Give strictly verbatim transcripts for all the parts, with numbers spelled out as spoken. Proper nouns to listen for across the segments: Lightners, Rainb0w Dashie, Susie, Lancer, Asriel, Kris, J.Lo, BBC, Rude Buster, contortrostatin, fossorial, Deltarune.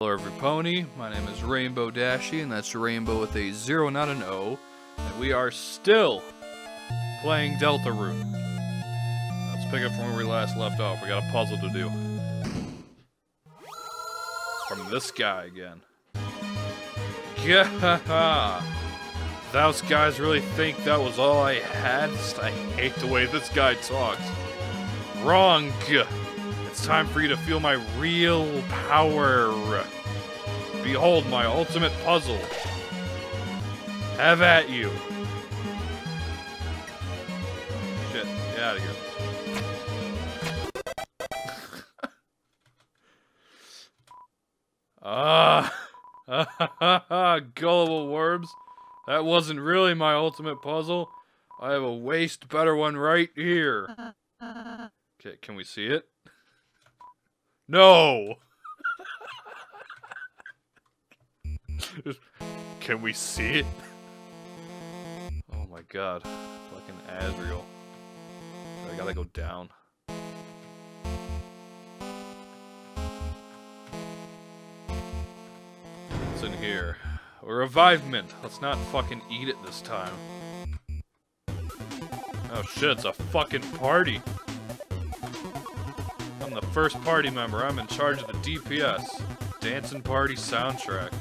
Hello everypony, my name is Rainb0w Dashie, and that's Rainbow with a zero, not an O, and we are still playing Deltarune. Let's pick up from where we last left off. We got a puzzle to do. From this guy again. Yeah! Those guys really think that was all I had? I hate the way this guy talks. Wrong! It's time for you to feel my real power. Behold my ultimate puzzle. Have at you. Shit, get out of here. Ah, gullible worms. That wasn't really my ultimate puzzle. I have a waste better one right here. Okay, can we see it? No! Can we see it? Oh my god. Fucking Asriel. I gotta go down. What's in here? A revivement! Let's not fucking eat it this time. Oh shit, it's a fucking party! I'm the first party member. I'm in charge of the D P S. Dancing party soundtrack.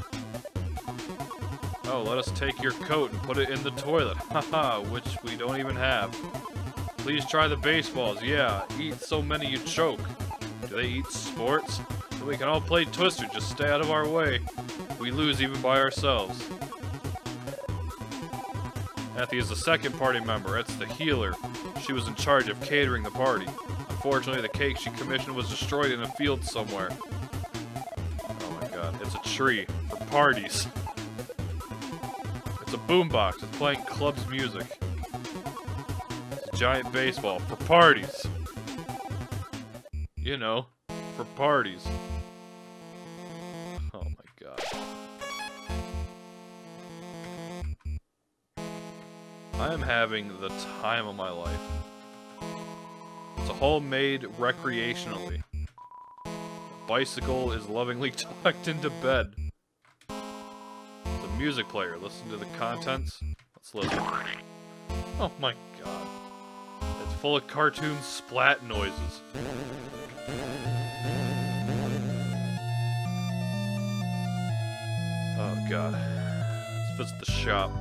Oh, let us take your coat and put it in the toilet. Haha, which we don't even have. Please try the baseballs. Yeah, eat so many you choke. Do they eat sports? So we can all play Twister. Just stay out of our way. We lose even by ourselves. Kathy is the second party member. That's the healer. She was in charge of catering the party. Unfortunately, the cake she commissioned was destroyed in a field somewhere. Oh my god, it's a tree for parties. It's a boombox, it's playing club's music. It's a giant baseball for parties. You know, for parties. Oh my god. I am having the time of my life. It's homemade recreationally. A bicycle is lovingly tucked into bed. The music player. Listen to the contents. Let's listen. Oh my god. It's full of cartoon splat noises. Oh god. This fits the shop.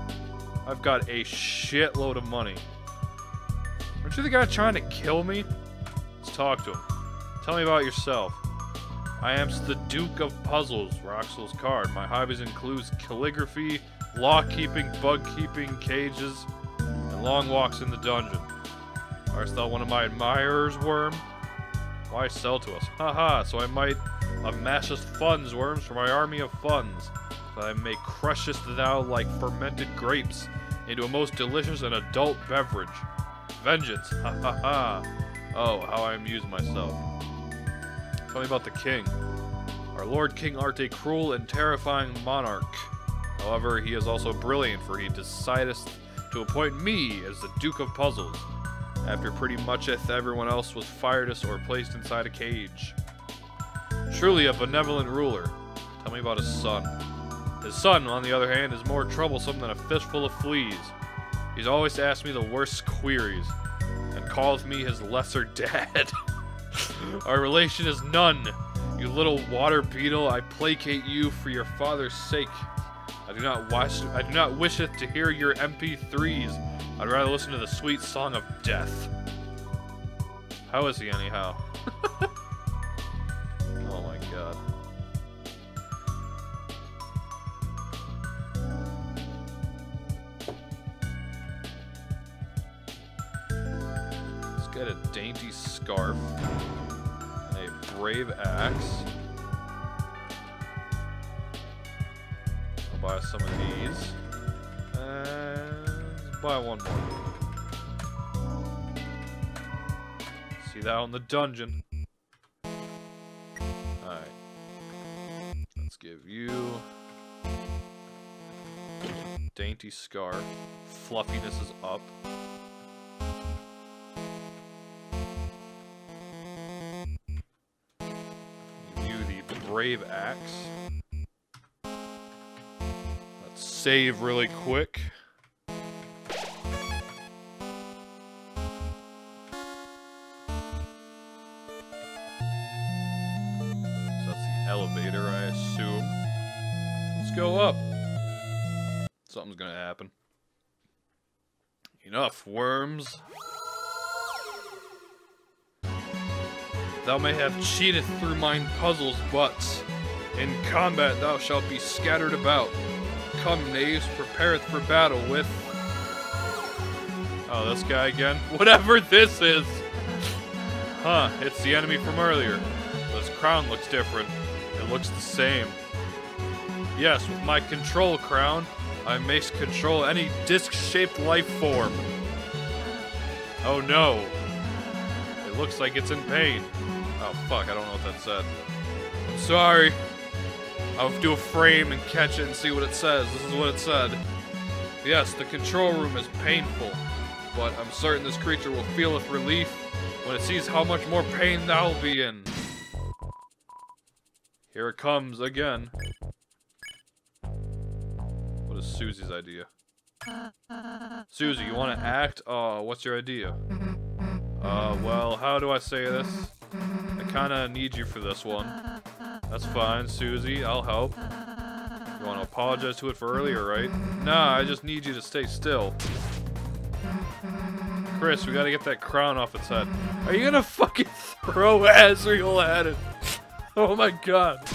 I've got a shitload of money. Aren't you the guy trying to kill me? Let's talk to him. Tell me about yourself. I am the Duke of Puzzles, Roxel's card. My hobbies include calligraphy, law-keeping, bug-keeping, cages, and long walks in the dungeon. Art thou one of my admirers, Worm? Why sell to us? Haha, so I might amashest funds, Worms, for my army of funds, that I may crushest thou like fermented grapes into a most delicious and adult beverage. Vengeance! Ha ha ha! Oh, how I amuse myself. Tell me about the king. Our Lord King art a cruel and terrifying monarch. However, he is also brilliant, for he decideth to appoint me as the Duke of Puzzles, after pretty much if everyone else was fired us or placed inside a cage. Truly a benevolent ruler. Tell me about his son. His son, on the other hand, is more troublesome than a fish full of fleas. He's always asked me the worst queries, and calls me his lesser dad. Our relation is none. You little water beetle, I placate you for your father's sake. I do not wish, I do not wisheth to hear your M P threes. I'd rather listen to the sweet song of death. How is he anyhow? Oh my god. Got a dainty scarf and a brave axe. I'll buy some of these. And buy one more. See that in the dungeon. Alright. Let's give you dainty scarf. Fluffiness is up. Brave axe. save really quick. Elevator, I assume. Let's go up. Something's gonna happen. Enough, worms. Thou may have cheated through mine puzzles, but in combat thou shalt be scattered about. Come, knaves, prepareth for battle with... Oh, this guy again? Whatever this is! Huh, it's the enemy from earlier. This crown looks different. It looks the same. Yes, with my control crown, I may control any disc-shaped life form. Oh no. It looks like it's in pain. Oh fuck, I don't know what that said. I'm sorry. I'll do a frame and catch it and see what it says. This is what it said. Yes, the control room is painful, but I'm certain this creature will feeleth relief when it sees how much more pain thou'll be in. Here it comes again. What is Susie's idea? Susie, you want to act? Oh, what's your idea? Uh, well, how do I say this? I kind of need you for this one. That's fine, Susie. I'll help. You want to apologize to it for earlier, right? Nah, I just need you to stay still. Kris, we gotta get that crown off its head. Are you gonna fucking throw Asriel at it? Oh my god!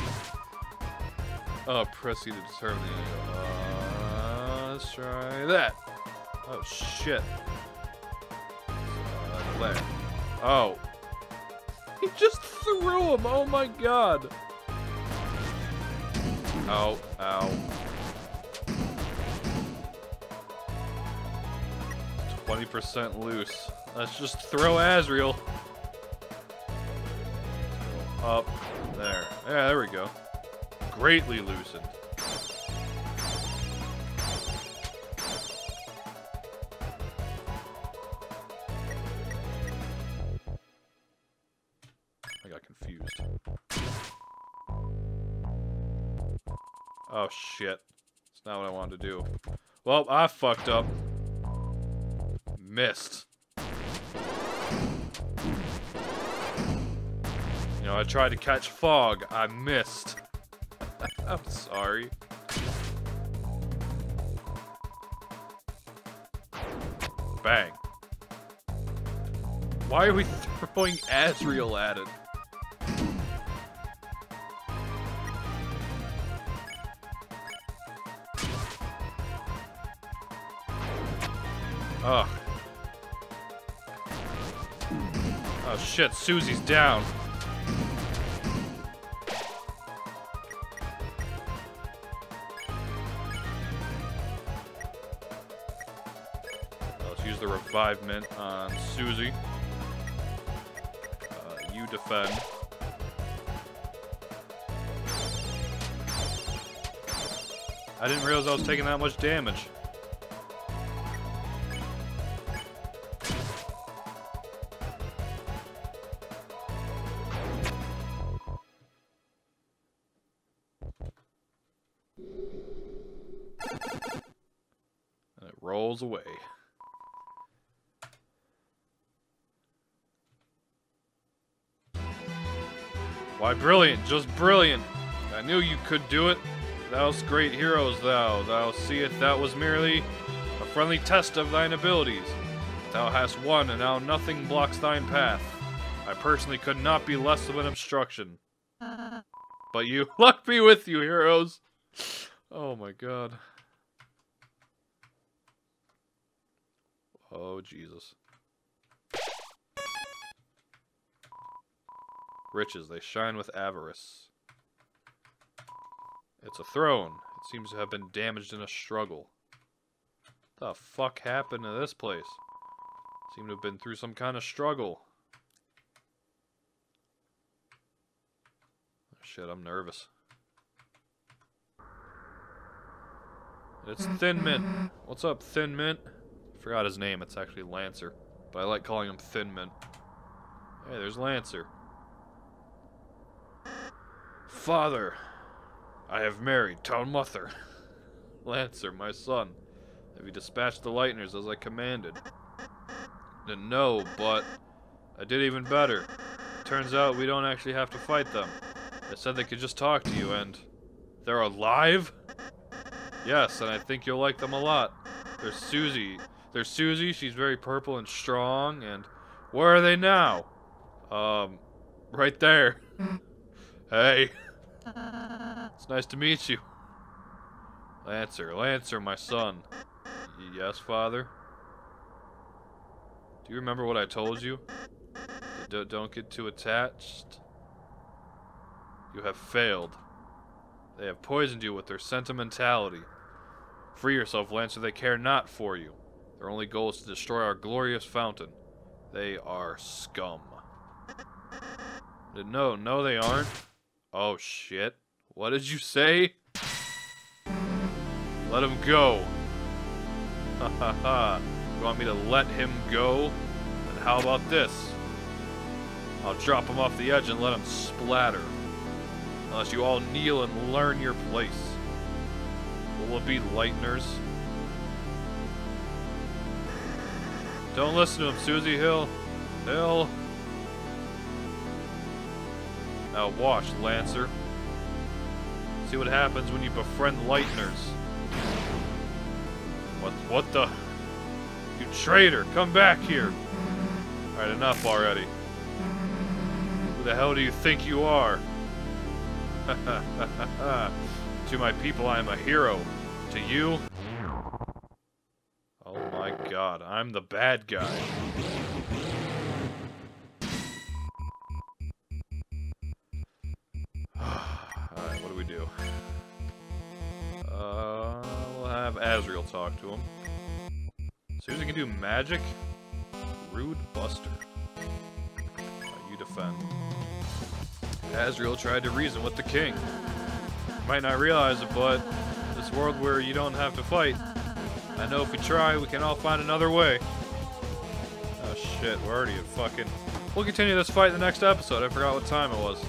Oh, press E to determine the angle. Uh, let's try that. Oh shit. Uh, left. Oh. He just threw him! Oh my god! Ow, ow. twenty percent loose. Let's just throw Asriel. Up. There. Yeah, there we go. Greatly loosened. I got confused. Oh, shit. That's not what I wanted to do. Well, I fucked up. Missed. You know, I tried to catch fog. I missed. I'm sorry. Bang. Why are we throwing Asriel at it? Ugh. Oh shit, Susie's down. The revive mint on Susie. Uh, you defend. I didn't realize I was taking that much damage. And it rolls away. Why, brilliant, just brilliant. I knew you could do it. Thou's great heroes, thou. Thou seest that was merely a friendly test of thine abilities. Thou hast won, and now nothing blocks thine path. I personally could not be less of an obstruction. But you, luck be with you, heroes. Oh my god. Oh, Jesus. Riches, they shine with avarice. It's a throne. It seems to have been damaged in a struggle. What the fuck happened to this place? Seemed to have been through some kind of struggle. Oh, shit, I'm nervous. It's Thin Mint. What's up, Thin Mint? Forgot his name. It's actually Lancer. But I like calling him Thin Mint. Hey, there's Lancer. Father, I have married Town Mother. Lancer, my son, have you dispatched the Lightners as I commanded? Then no, but I did even better. Turns out we don't actually have to fight them. They said they could just talk to you, and they're alive? Yes, and I think you'll like them a lot. There's Susie. There's Susie, she's very purple and strong, and... Where are they now? Um, right there. Hey. It's nice to meet you. Lancer, Lancer, my son. Yes, father? Do you remember what I told you? D- don't get too attached. You have failed. They have poisoned you with their sentimentality. Free yourself, Lancer, they care not for you. Their only goal is to destroy our glorious fountain. They are scum. No, no they aren't. Oh shit. What did you say? Let him go. Ha ha ha. You want me to let him go? Then how about this? I'll drop him off the edge and let him splatter. Unless you all kneel and learn your place. Will it be Lightners? Don't listen to him, Susie. Hill. Hill. Now watch, Lancer. See what happens when you befriend Lightners. What, what the? You traitor, come back here. All right, enough already. Who the hell do you think you are? To my people, I am a hero. To you? Oh my god, I'm the bad guy. Alright, what do we do? Uh, we'll have Asriel talk to him. Susie can do magic? Rude Buster. Uh, you defend. Asriel tried to reason with the king. You might not realize it, but this world where you don't have to fight. I know if we try, we can all find another way. Oh shit, we're already at fucking... We'll continue this fight in the next episode. I forgot what time it was.